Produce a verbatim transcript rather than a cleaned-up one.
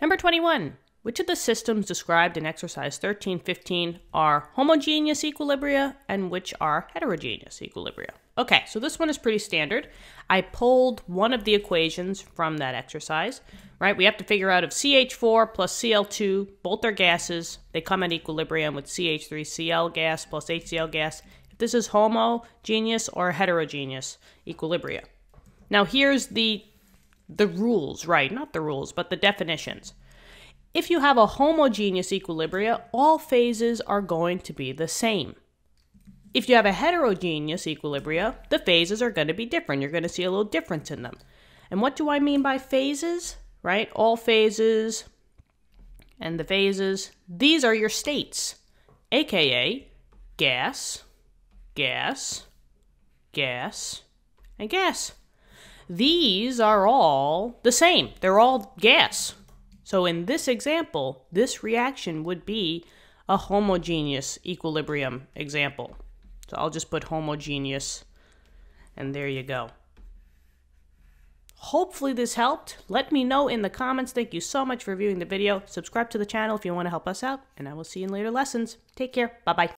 Number twenty-one. Which of the systems described in exercise thirteen fifteen are homogeneous equilibria and which are heterogeneous equilibria? Okay, so this one is pretty standard. I pulled one of the equations from that exercise, right? We have to figure out if C H four plus C L two, both are gases, they come at equilibrium with C H three Cl gas plus H C l gas, if this is homogeneous or heterogeneous equilibria. Now here's the, the rules, right? Not the rules, but the definitions. If you have a homogeneous equilibria, all phases are going to be the same. If you have a heterogeneous equilibria, the phases are going to be different. You're going to see a little difference in them. And what do I mean by phases? Right? All phases and the phases. These are your states, aka gas, gas, gas, and gas. These are all the same. They're all gas. So in this example, this reaction would be a homogeneous equilibrium example. So I'll just put homogeneous, and there you go. Hopefully this helped. Let me know in the comments. Thank you so much for viewing the video. Subscribe to the channel if you want to help us out, and I will see you in later lessons. Take care. Bye-bye.